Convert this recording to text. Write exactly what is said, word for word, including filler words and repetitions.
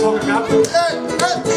talking about. Hey, hey.